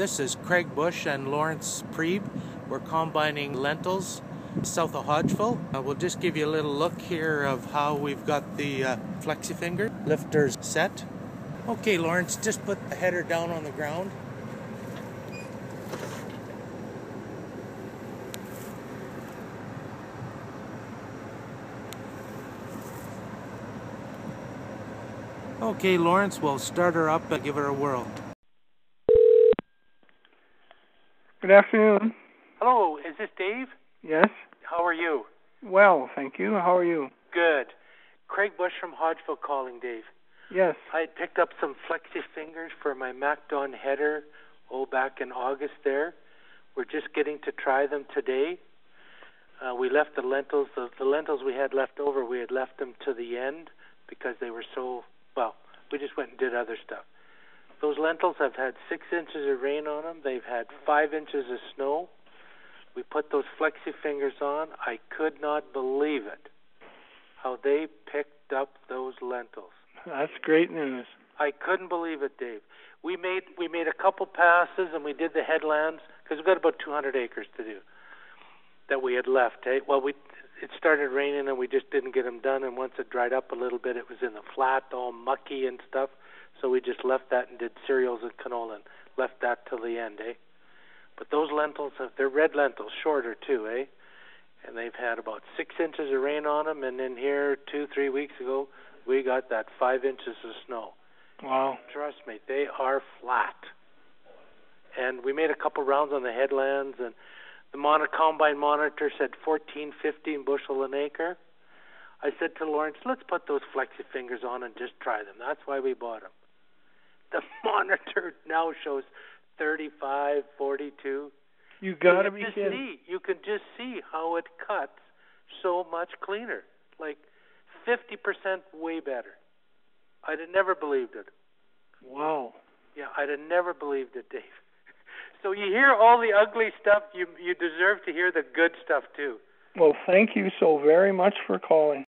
This is Craig Busch and Lawrence Priebe. We're combining lentils south of Hodgeville. We'll just give you a little look here of how we've got the Flexxifinger lifters set. Okay, Lawrence, just put the header down on the ground. Okay, Lawrence, we'll start her up and give her a whirl. Good afternoon. Hello, is this Dave? Yes. How are you? Well, thank you. How are you? Good. Craig Busch from Hodgeville calling, Dave. Yes. I had picked up some Flexxifingers for my MacDon header back in August there. We're just getting to try them today. We left the lentils we had left over, we had left them to the end because they were so... Well, we just went and did other stuff. Those lentils have had 6 inches of rain on them. They've had 5 inches of snow. We put those Flexxifingers on. I could not believe it, how they picked up those lentils. That's great news. I couldn't believe it, Dave. We made a couple passes, and we did the headlands, because we've got about 200 acres to do that we had left. Eh? Well, it started raining, and we just didn't get them done, and once it dried up a little bit, it was in the flat, all mucky and stuff, so we just left that and did cereals and canola and left that till the end, eh? But those lentils, they're red lentils, shorter too, eh? And they've had about 6 inches of rain on them, and then here 2-3 weeks ago, we got that 5 inches of snow. Wow. Trust me, they are flat. And we made a couple rounds on the headlands, and the combine monitor said 14, 15 bushel an acre. I said to Lawrence, let's put those Flexxifingers on and just try them. That's why we bought them. The monitor now shows 35, 42. You got to be kidding. You can just see how it cuts so much cleaner, like 50% way better. I'd have never believed it. Wow. Yeah, I'd have never believed it, Dave. So you hear all the ugly stuff, you deserve to hear the good stuff too. Well, thank you so very much for calling.